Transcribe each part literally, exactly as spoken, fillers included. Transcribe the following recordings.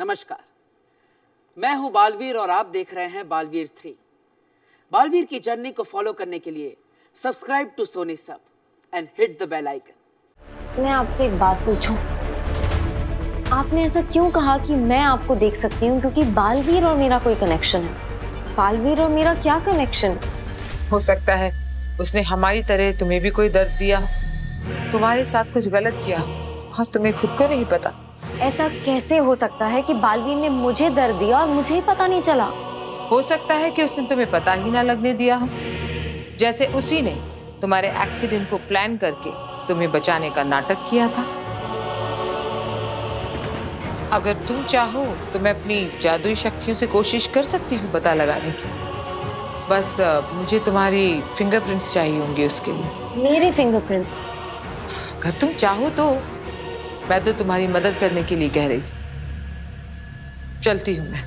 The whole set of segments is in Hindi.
नमस्कार, मैं हूं बालवीर और आप देख रहे हैं बालवीर थ्री। बालवीर की जर्नी को फॉलो करने के लिए subscribe to Sony SAB and hit the bell icon. मैं आपसे एक बात पूछूं, आपने ऐसा क्यों कहा कि मैं आपको देख सकती हूं? क्योंकि बालवीर और मेरा कोई कनेक्शन है। बालवीर और मेरा क्या कनेक्शन? हो सकता है उसने हमारी तरह तुम्हें भी कोई दर्द दिया, तुम्हारे साथ कुछ गलत किया और तुम्हें खुद को नहीं पता। ऐसा कैसे हो सकता है कि बालवीर ने मुझे दर्द दिया और मुझे ही पता नहीं चला? हो सकता है कि उसने तुम्हें पता ही ना लगने दिया, जैसे उसी ने तुम्हारे एक्सीडेंट को प्लान करके तुम्हें बचाने का नाटक किया था। अगर तुम चाहो तो मैं अपनी जादुई शक्तियों से कोशिश कर सकती हूँ पता लगाने की, बस मुझे तुम्हारी फिंगरप्रिंट्स चाहिए होंगे उसके लिए। मेरे फिंगरप्रिंट्स? अगर तुम चाहो तो। मैं तो तुम्हारी मदद करने के लिए कह रही थी। चलती हूँ मैं।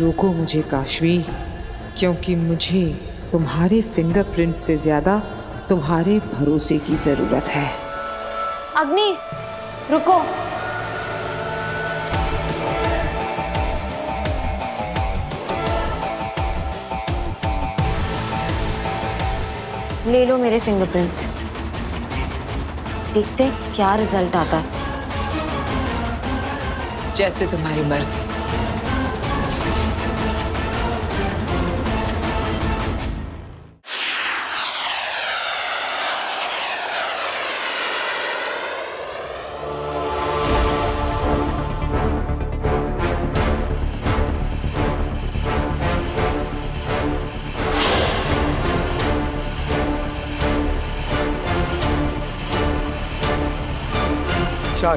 रोको मुझे काशवी, क्योंकि मुझे तुम्हारे फिंगरप्रिंट्स से ज्यादा तुम्हारे भरोसे की जरूरत है। अग्नि रुको। ले लो मेरे फिंगरप्रिंट्स, देखते क्या रिजल्ट आता है। जैसे तुम्हारी मर्जी।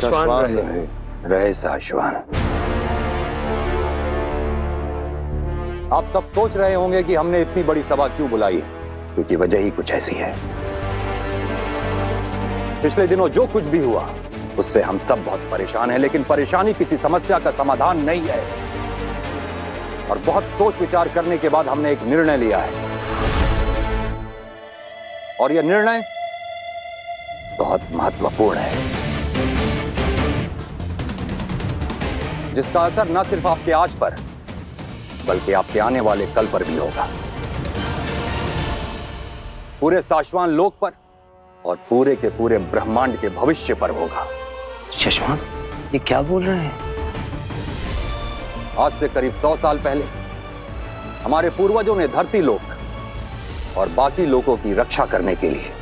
शाश्वत रहे, रहे शाश्वत। आप सब सोच रहे होंगे कि हमने इतनी बड़ी सभा क्यों बुलाई है, क्योंकि वजह ही कुछ ऐसी है। पिछले दिनों जो कुछ भी हुआ उससे हम सब बहुत परेशान हैं, लेकिन परेशानी किसी समस्या का समाधान नहीं है। और बहुत सोच विचार करने के बाद हमने एक निर्णय लिया है, और यह निर्णय बहुत महत्वपूर्ण है, जिसका असर न सिर्फ आपके आज पर बल्कि आपके आने वाले कल पर भी होगा, पूरे साशवान लोक पर और पूरे के पूरे ब्रह्मांड के भविष्य पर होगा। शशवान, ये क्या बोल रहे हैं? आज से करीब सौ साल पहले हमारे पूर्वजों ने धरती लोक और बाकी लोगों की रक्षा करने के लिए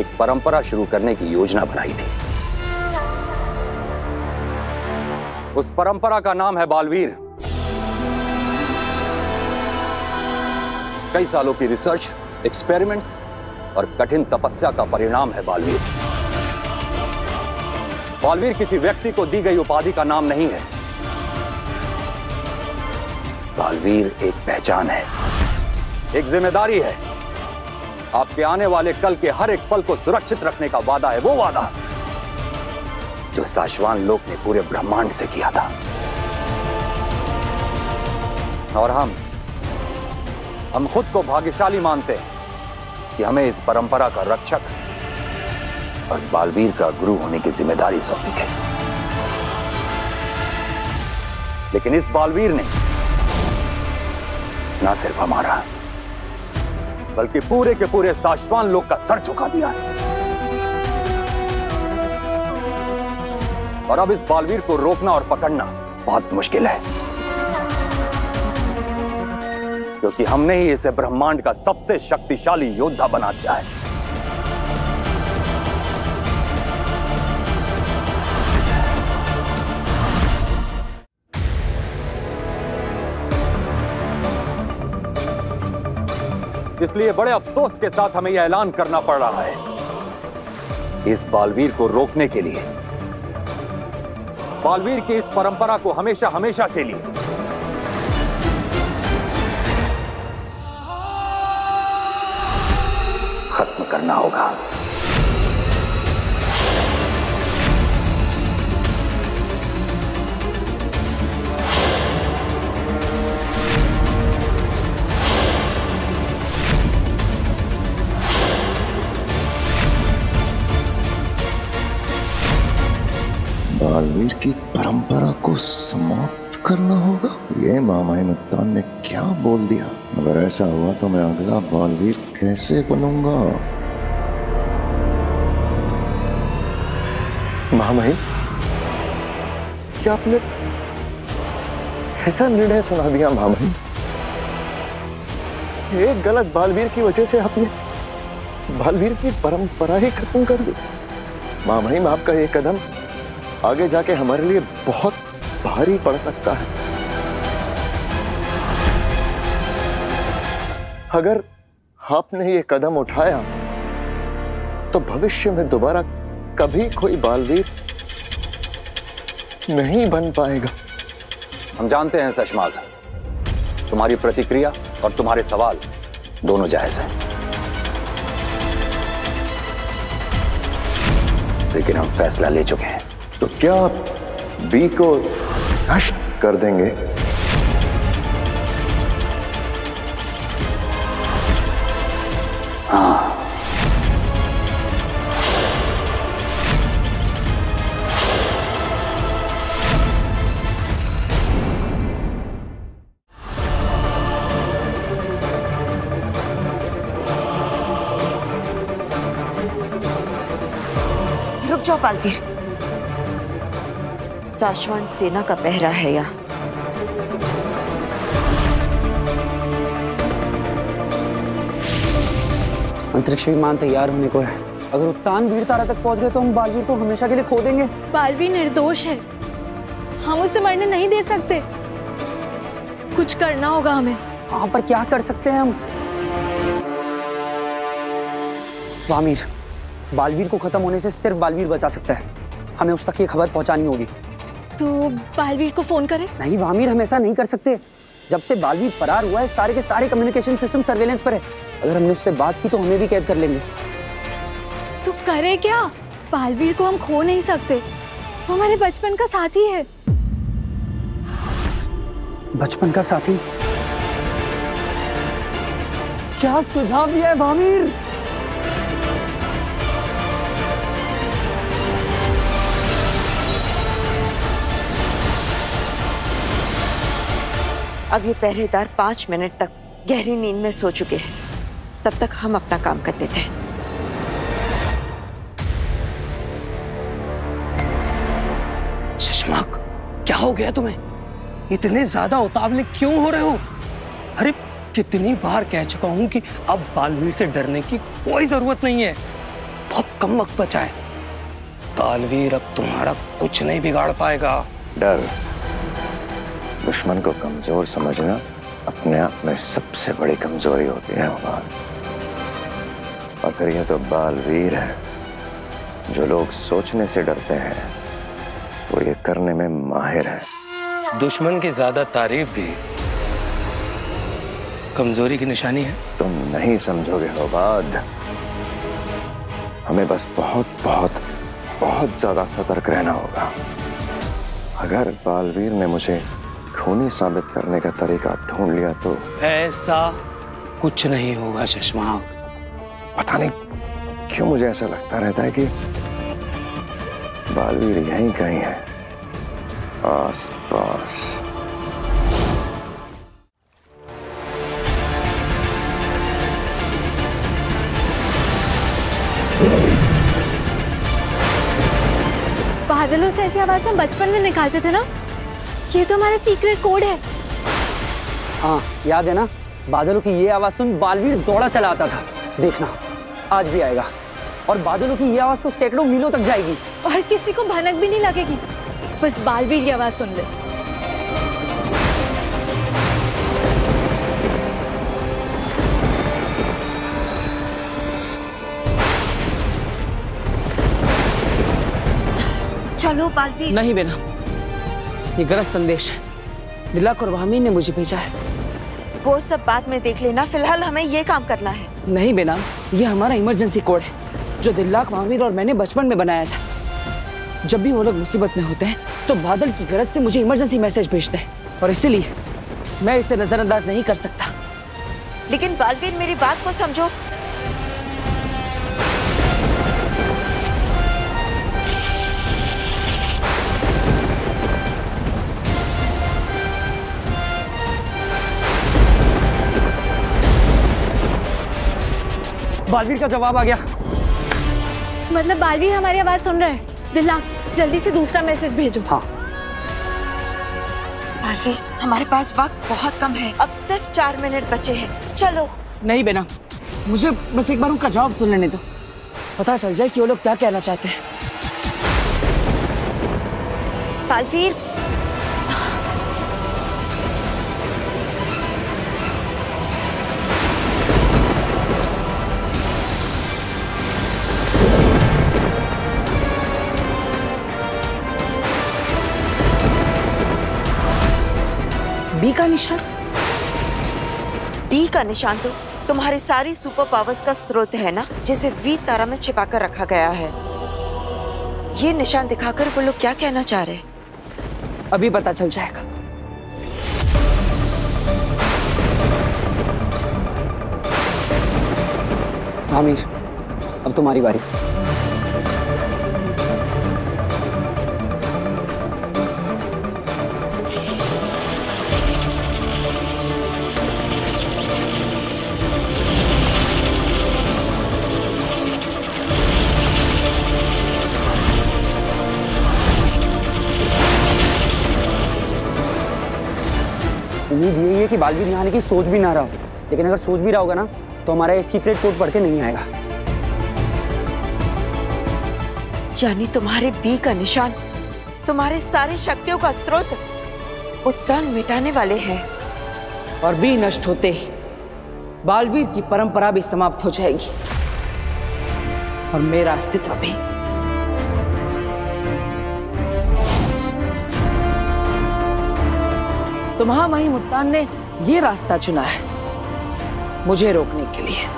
एक परंपरा शुरू करने की योजना बनाई थी। उस परंपरा का नाम है बालवीर। कई सालों की रिसर्च, एक्सपेरिमेंट्स और कठिन तपस्या का परिणाम है बालवीर। बालवीर किसी व्यक्ति को दी गई उपाधि का नाम नहीं है। बालवीर एक पहचान है, एक जिम्मेदारी है। आपके आने वाले कल के हर एक पल को सुरक्षित रखने का वादा है, वो वादा जो साशवान लोक ने पूरे ब्रह्मांड से किया था। और हम हम खुद को भाग्यशाली मानते हैं कि हमें इस परंपरा का रक्षक और बालवीर का गुरु होने की जिम्मेदारी सौंपी गई। लेकिन इस बालवीर ने ना सिर्फ हमारा बल्कि पूरे के पूरे साशवान लोक का सर झुका दिया है। और अब इस बालवीर को रोकना और पकड़ना बहुत मुश्किल है, क्योंकि हमने ही इसे ब्रह्मांड का सबसे शक्तिशाली योद्धा बना दिया है। इसलिए बड़े अफसोस के साथ हमें यह ऐलान करना पड़ रहा है, इस बालवीर को रोकने के लिए, बालवीर की इस परंपरा को हमेशा हमेशा के लिए खत्म करना होगा। बालवीर की परंपरा को समाप्त करना होगा। ये मामाइनुत्तान ने क्या बोल दिया? अगर ऐसा हुआ तो मैं अगला बालवीर कैसे बनूंगा? महामहिम, क्या आपने ऐसा निर्णय सुना दिया? महामहिम, एक गलत बालवीर की वजह से आपने बालवीर की परंपरा ही खत्म कर दी। महामहिम, आपका ये कदम आगे जाके हमारे लिए बहुत भारी पड़ सकता है। अगर आपने ये कदम उठाया तो भविष्य में दोबारा कभी कोई बालवीर नहीं बन पाएगा। हम जानते हैं सशमाल, तुम्हारी प्रतिक्रिया और तुम्हारे सवाल दोनों जायज हैं, लेकिन हम फैसला ले चुके हैं। तो क्या आप बी को नष्ट कर देंगे? हाँ, बालवीर, साशवान सेना का पहरा है यहाँ। अंतरिक्ष विमान तैयार होने को है। अगर उत्तान वीर तारा तक पहुंच गए तो हम बालवीर को हमेशा के लिए खो देंगे। बालवीर निर्दोष है, हम उसे मरने नहीं दे सकते। कुछ करना होगा हमें। वहां पर क्या कर सकते हैं हम? वामीर, बालवीर को खत्म होने से सिर्फ बालवीर बचा सकता है। हमें उस तक ये खबर पहुंचानी होगी। तो बालवीर को फोन करें? नहीं वामीर, हम ऐसा नहीं कर सकते। जब से बालवीर फरार हुआ है, सारे के सारे कम्युनिकेशन सिस्टम सर्वेलेंस पर है। अगर हमने उससे बात की तो हमें भी कैद कर लेंगे। तो करें क्या? बालवीर को हम खो नहीं सकते, वो हमारे बचपन का साथी है। बचपन का साथी? क्या सुझाव दिया है वामीर? अब ये पहरेदार पाँच मिनट तक गहरी नींद में सो चुके हैं, तब तक हम अपना काम कर लेते हैं। शशमाक, क्या हो गया तुम्हें? इतने ज्यादा उतावले क्यों हो रहे हो? अरे कितनी बार कह चुका हूं कि अब बालवीर से डरने की कोई जरूरत नहीं है। बहुत कम वक्त बचा है। बालवीर अब तुम्हारा कुछ नहीं बिगाड़ पाएगा। डर, दुश्मन को कमजोर समझना अपने आप में सबसे बड़ी कमजोरी होती है। और फिर यह तो बालवीर है। जो लोग सोचने से डरते हैं वो ये करने में माहिर है। दुश्मन की ज्यादा तारीफ भी कमजोरी की निशानी है। तुम नहीं समझोगे होबाद, हमें बस बहुत बहुत बहुत ज्यादा सतर्क रहना होगा। अगर बालवीर ने मुझे खूनी साबित करने का तरीका ढूंढ लिया तो ऐसा कुछ नहीं होगा। शशमाक, पता नहीं क्यों मुझे ऐसा लगता रहता है कि बालवीर यहीं कहीं है, आसपास। बादलों से ऐसी आवाज हम बचपन में निकालते थे ना, ये तो हमारा सीक्रेट कोड है। हाँ, याद है ना? बादलों की ये आवाज सुन बालवीर दौड़ा चला आता था। देखना, आज भी आएगा। और बादलों की ये आवाज तो सैकड़ों मीलों तक जाएगी और किसी को भनक भी नहीं लगेगी। बस बालवीर की आवाज सुन ले। चलो बालवीर। नहीं बेना, ये गलत संदेश है। दिलक और वामीन ने मुझे भेजा है। वो सब बाद में देख लेना, फिलहाल हमें ये काम करना है। नहीं बेना, ये हमारा इमरजेंसी कोड है जो दिलक, वामीन और मैंने बचपन में बनाया था। जब भी वो लोग मुसीबत में होते हैं तो बादल की गरज से मुझे इमरजेंसी मैसेज भेजते हैं, और इसीलिए मैं इसे नजरअंदाज नहीं कर सकता। लेकिन बालवीर, मेरी बात को समझो। बालवीर का जवाब आ गया। मतलब बालवीर हमारी आवाज सुन रहे हैं। दिलनाग, जल्दी से दूसरा मैसेज भेजो। हाँ। बालवीर, हमारे पास वक्त बहुत कम है, अब सिर्फ चार मिनट बचे हैं। चलो। नहीं बेना, मुझे बस एक बार उनका जवाब सुन लेने दो, पता चल जाए कि वो लोग क्या कहना चाहते हैं। बालवीर, बी का निशान? बी का निशान तो तुम्हारी सारी सुपर पावर्स का स्रोत है ना, जिसे वी तारा में छिपाकर रखा गया है। ये निशान दिखाकर वो लोग क्या कहना चाह रहे हैं, अभी पता चल जाएगा। आमिर, अब तुम्हारी बारी। उम्मीद यही है कि बालवीर यहाँ आने की सोच भी ना रहा हो, लेकिन अगर सोच भी रहा होगा ना तो हमारा ये सीक्रेट कोड पढ़ के नहीं आएगा। यानी तुम्हारे बी का निशान तुम्हारे सारी शक्तियों का स्रोत उत्तान मिटाने वाले हैं। और बी नष्ट होते ही बालवीर की परंपरा भी समाप्त हो जाएगी और मेरा अस्तित्व भी। तो महामहिम उत्तान ने ये रास्ता चुना है मुझे रोकने के लिए।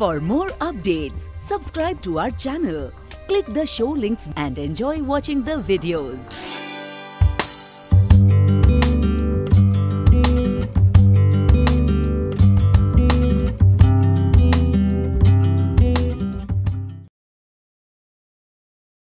For more updates, subscribe to our channel, click the show links and enjoy watching the videos.